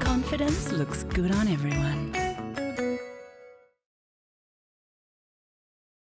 Confidence looks good on everyone.